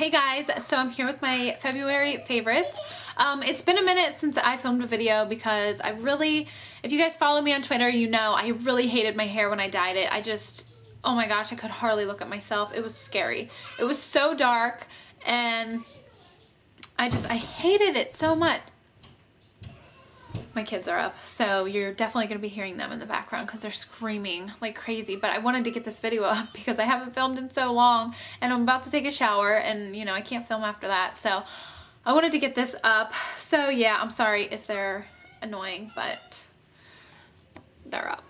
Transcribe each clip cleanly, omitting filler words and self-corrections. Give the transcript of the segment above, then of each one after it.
Hey guys, so I'm here with my February favorites. It's been a minute since I filmed a video because if you guys follow me on Twitter, you know I really hated my hair when I dyed it. Oh my gosh, I could hardly look at myself. It was scary. It was so dark and I hated it so much. My kids are up, so you're definitely going to be hearing them in the background because they're screaming like crazy, but I wanted to get this video up because I haven't filmed in so long and I'm about to take a shower and, you know, I can't film after that, so I wanted to get this up. So yeah, I'm sorry if they're annoying, but they're up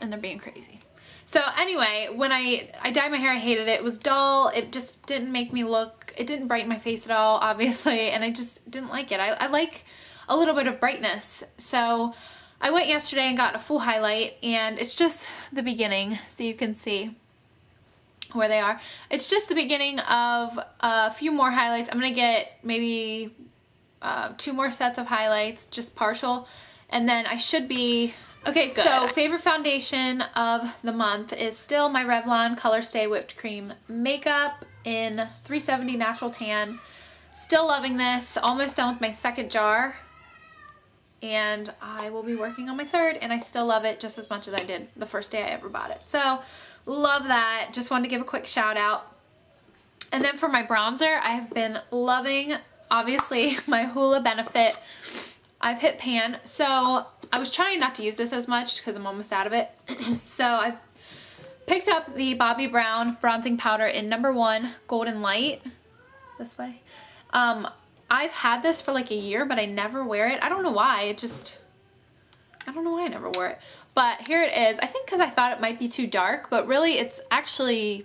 and they're being crazy. So anyway, when I dyed my hair, I hated it. It was dull. It just didn't make me look, it didn't brighten my face at all, obviously, and I just didn't like it. I like a little bit of brightness. So I went yesterday and got a full highlight, and it's just the beginning, so you can see where they are. It's just the beginning of a few more highlights. I'm gonna get maybe two more sets of highlights, just partial, and then I should be okay. Good. So favorite foundation of the month is still my Revlon Colorstay Whipped Cream Makeup in 370 Natural Tan. Still loving this, almost done with my second jar. And I will be working on my third, and I still love it just as much as I did the first day I ever bought it. So love that. Just wanted to give a quick shout out. And then for my bronzer, I have been loving, obviously, my Hoola Benefit. I've hit pan. So I was trying not to use this as much because I'm almost out of it. So I picked up the Bobbi Brown bronzing powder in No. 1 Golden Light. This way. I've had this for like a year, but I never wear it. I don't know why. I don't know why I never wore it. But here it is. I think because I thought it might be too dark, but really it's actually,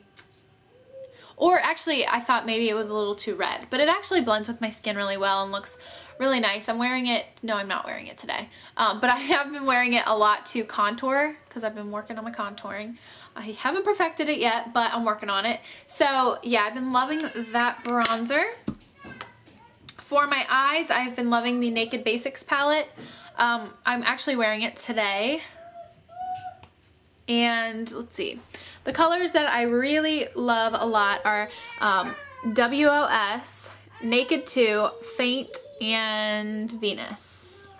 I thought maybe it was a little too red, but it actually blends with my skin really well and looks really nice. I'm wearing it. No, I'm not wearing it today. But I have been wearing it a lot to contour because I've been working on my contouring. I haven't perfected it yet, but I'm working on it. So yeah, I've been loving that bronzer. For my eyes, I've been loving the Naked Basics Palette. I'm actually wearing it today. And let's see. The colors that I really love a lot are WOS, Naked 2, Faint, and Venus.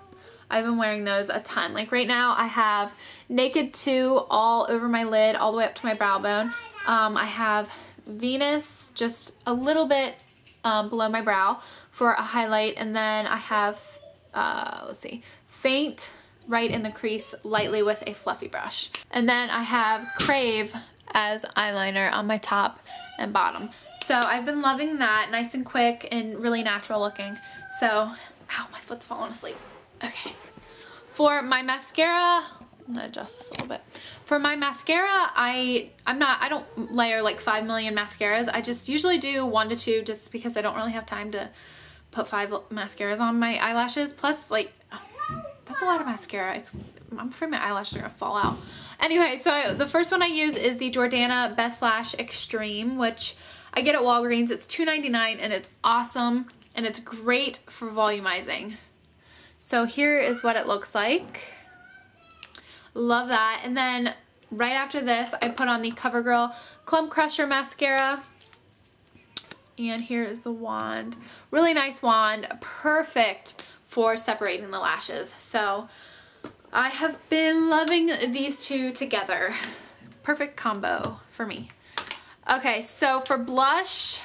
I've been wearing those a ton. Like right now, I have Naked 2 all over my lid, all the way up to my brow bone. I have Venus just a little bit below my brow for a highlight, and then I have, let's see, Faint right in the crease lightly with a fluffy brush. And then I have Crave as eyeliner on my top and bottom. So I've been loving that, nice and quick and really natural looking. So, ow, my foot's falling asleep. Okay. For my mascara, I'm gonna adjust this a little bit. For my mascara, I don't layer like 5 million mascaras. I just usually do 1 to 2 just because I don't really have time to put 5 mascaras on my eyelashes, plus like that's a lot of mascara. I'm afraid my eyelashes are gonna fall out. Anyway, so the first one I use is the Jordana Best Lash Extreme, which I get at Walgreens. It's $2.99 and it's awesome and it's great for volumizing. So here is what it looks like. Love that. And then right after this, I put on the CoverGirl Clump Crusher mascara. And here is the wand. Really nice wand, perfect for separating the lashes. So I have been loving these two together. Perfect combo for me. Okay, so for blush,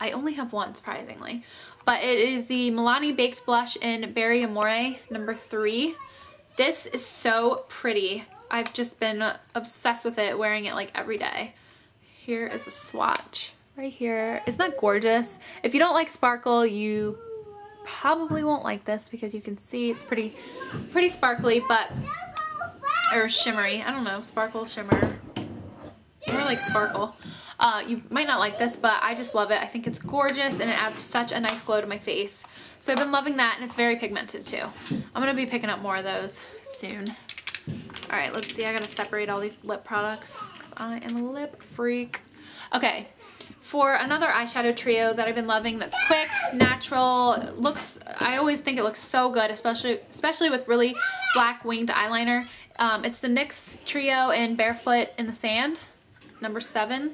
I only have one surprisingly, but it is the Milani Baked Blush in Berry Amore, No. 3. This is so pretty. I've just been obsessed with it, wearing it like every day. Here is a swatch. Right here. Isn't that gorgeous? If you don't like sparkle, you probably won't like this because you can see it's pretty sparkly, but or shimmery. I don't know, sparkle, shimmer. More like sparkle. You might not like this, but I just love it. I think it's gorgeous and it adds such a nice glow to my face. So I've been loving that, and it's very pigmented too. I'm gonna be picking up more of those soon. All right, let's see. I gotta separate all these lip products because I am a lip freak. Okay. For another eyeshadow trio that I've been loving, that's quick, natural, looks, I always think it looks so good, especially with really black winged eyeliner. It's the NYX Trio in Barefoot in the Sand, No. 7.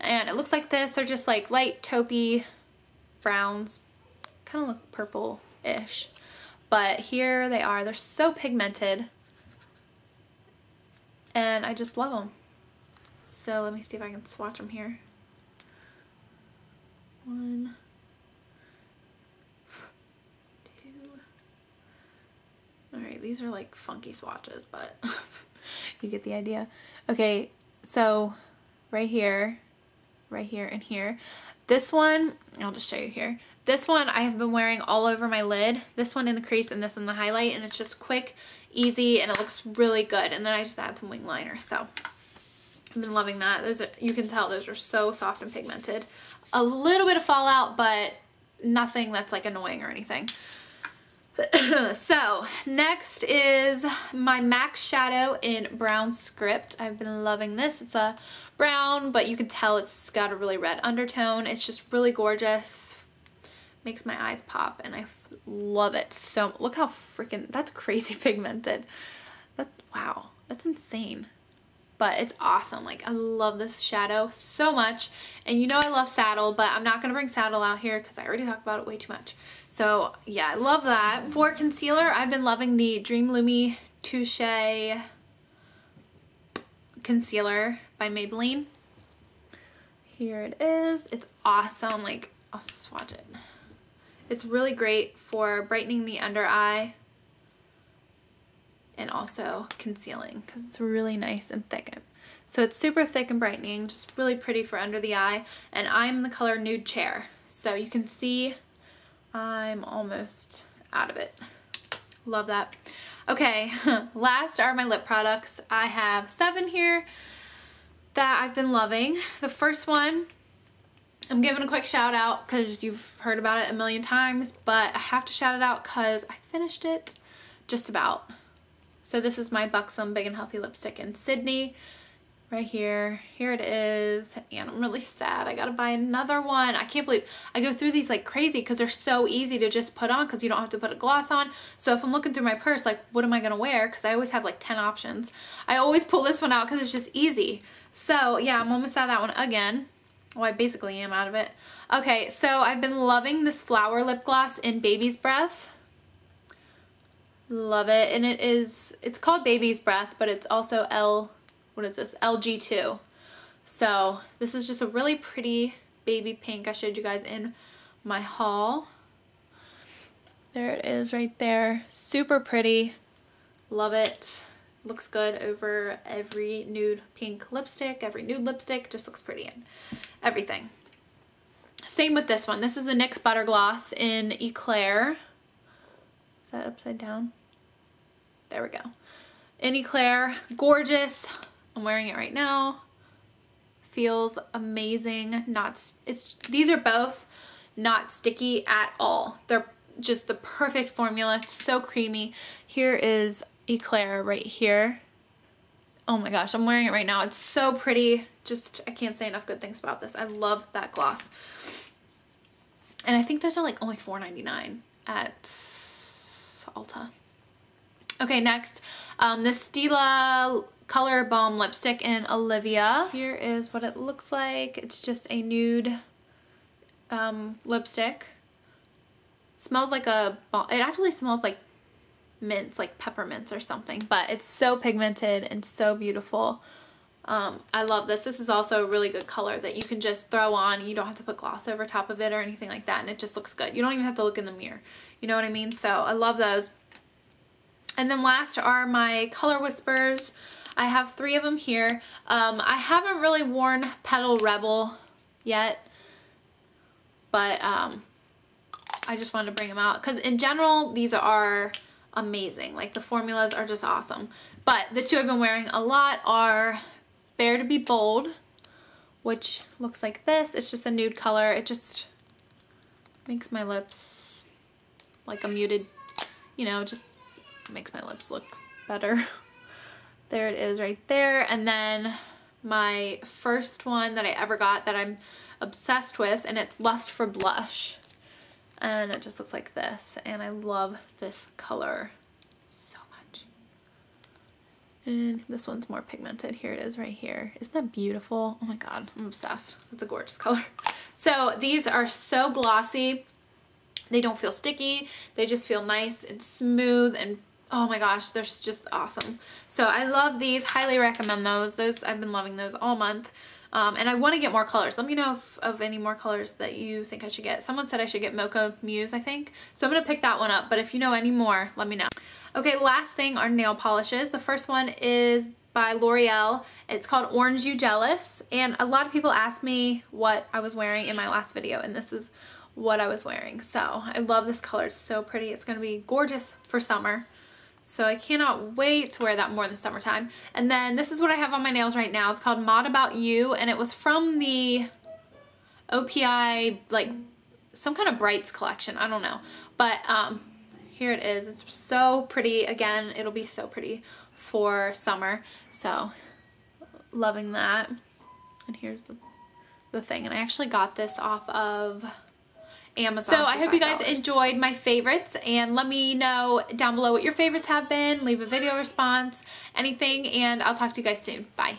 and it looks like this. They're just like light taupey browns, kind of look purple-ish, but here they are. They're so pigmented and I just love them. So let me see if I can swatch them here. One, two. All right, these are like funky swatches, but you get the idea. Okay, so right here, and here. This one, I'll just show you here. This one I have been wearing all over my lid. This one in the crease and this in the highlight, and it's just quick, easy, and it looks really good. And then I just add some wing liner, so I've been loving that. Those are, you can tell those are so soft and pigmented. A little bit of fallout, but nothing that's like annoying or anything. So next is my MAC shadow in brown script. I've been loving this. It's a brown, but you can tell it's got a really red undertone. It's just really gorgeous. Makes my eyes pop, and I love it. So look how freaking, that's crazy pigmented. That's, wow, that's insane. But it's awesome. Like, I love this shadow so much. And you know I love saddle, but I'm not going to bring saddle out here because I already talked about it way too much. So yeah, I love that. For concealer, I've been loving the Dream Lumi Touche Concealer by Maybelline. Here it is. It's awesome. Like, I'll swatch it. It's really great for brightening the under eye and also concealing because it's really nice and thick. So it's super thick and brightening, just really pretty for under the eye. And I'm in the color Nude Chair. So you can see I'm almost out of it. Love that. Okay, last are my lip products. I have 7 here that I've been loving. The first one, I'm giving a quick shout out because you've heard about it a million times, but I have to shout it out because I finished it just about. So this is my Buxom Big and Healthy Lipstick in Sydney. Right here. Here it is. And I'm really sad. I gotta buy another one. I can't believe I go through these like crazy because they're so easy to just put on because you don't have to put a gloss on. So if I'm looking through my purse, like, what am I gonna wear? Because I always have like 10 options. I always pull this one out because it's just easy. So yeah, I'm almost out of that one again. Well, I basically am out of it. Okay, so I've been loving this flower lip gloss in Baby's Breath. Love it. And it is, it's called Baby's Breath, but it's also LG2. So this is just a really pretty baby pink. I showed you guys in my haul. There it is right there. Super pretty. Love it. Looks good over every nude pink lipstick. Every nude lipstick just looks pretty in everything. Same with this one. This is a NYX Butter Gloss in Eclair. Is that upside down? There we go. In Eclair. Gorgeous. I'm wearing it right now. Feels amazing. These are both not sticky at all. They're just the perfect formula. It's so creamy. Here is Eclair right here. Oh my gosh, I'm wearing it right now. It's so pretty. Just, I can't say enough good things about this. I love that gloss. And I think those are like only $4.99 at Ulta. Okay, next, this Stila color balm lipstick in Olivia. Here is what it looks like. It's just a nude lipstick. Smells like a balm. It actually smells like mints, like peppermints or something, but it's so pigmented and so beautiful. I love this. This is also a really good color that you can just throw on. You don't have to put gloss over top of it or anything like that, and it just looks good. You don't even have to look in the mirror. You know what I mean? So I love those. And then last are my Color Whispers. I have 3 of them here. I haven't really worn Petal Rebel yet, but I just wanted to bring them out because in general these are amazing. Like, the formulas are just awesome. But the 2 I've been wearing a lot are Bare to be Bold, which looks like this. It's just a nude color. It just makes my lips like a muted, you know, just makes my lips look better. There it is right there. And then my first one that I ever got that I'm obsessed with, and it's Lust for Blush. And it just looks like this, and I love this color so much. And this one's more pigmented. Here it is right here. Isn't that beautiful? Oh my god, I'm obsessed. That's a gorgeous color. So these are so glossy. They don't feel sticky. They just feel nice and smooth, and oh my gosh, they're just awesome. So I love these. Highly recommend those. I've been loving those all month. And I want to get more colors. Let me know of any more colors that you think I should get. Someone said I should get Mocha Muse, I think. So I'm going to pick that one up. But if you know any more, let me know. Okay, last thing are nail polishes. The first one is by L'Oreal. It's called Orange You Jealous. And a lot of people asked me what I was wearing in my last video. And this is what I was wearing. So I love this color. It's so pretty. It's going to be gorgeous for summer. So I cannot wait to wear that more in the summertime. And then this is what I have on my nails right now. It's called Mod About You, and it was from the OPI, like some kind of Brights collection. I don't know. But here it is. It's so pretty. Again, it'll be so pretty for summer. So loving that. And here's the thing. And I actually got this off of Amazon. So I hope you guys enjoyed my favorites, and let me know down below what your favorites have been. Leave a video response, anything, and I'll talk to you guys soon. Bye.